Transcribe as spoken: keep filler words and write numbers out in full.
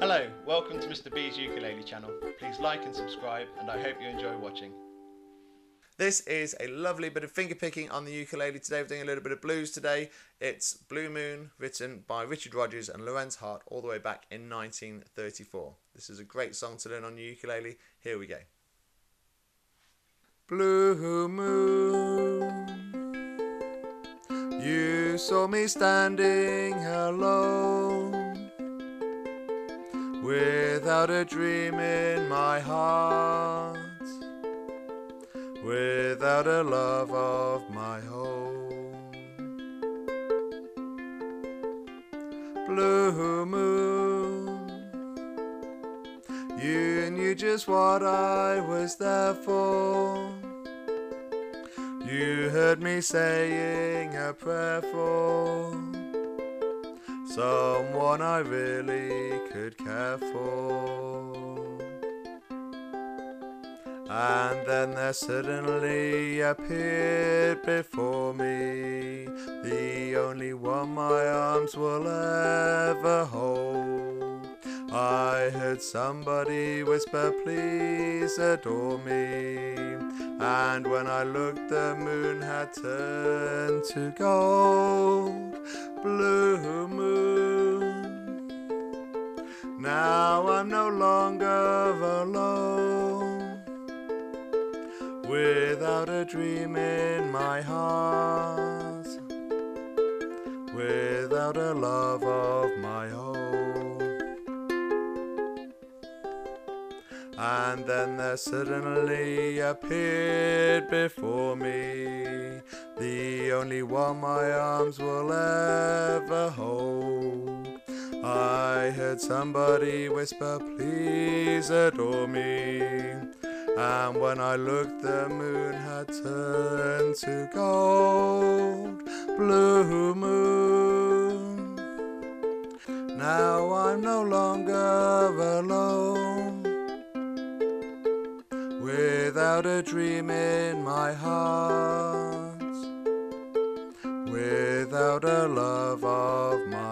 Hello, welcome to Mister B's Ukulele channel. Please like and subscribe, and I hope you enjoy watching. This is a lovely bit of finger picking on the ukulele today. We're doing a little bit of blues today. It's Blue Moon, written by Richard Rodgers and Lorenz Hart all the way back in nineteen thirty-four. This is a great song to learn on your ukulele. Here we go. Blue moon, you saw me standing alone, without a dream in my heart, without a love of my own. Blue moon, you knew just what I was there for. You heard me saying a prayer for someone I really could care for. And then there suddenly appeared before me the only one my arms will ever hold. I heard somebody whisper, "Please adore me." And when I looked, the moon had turned to gold. Blue moon, now I'm no longer alone, without a dream in my heart, without a love of my own. And then there suddenly appeared before me the only one my arms will ever hold. I heard somebody whisper, "Please adore me." And when I looked, the moon had turned to gold. Blue moon, now I'm no longer alone, without a dream in my heart, without a love of mine.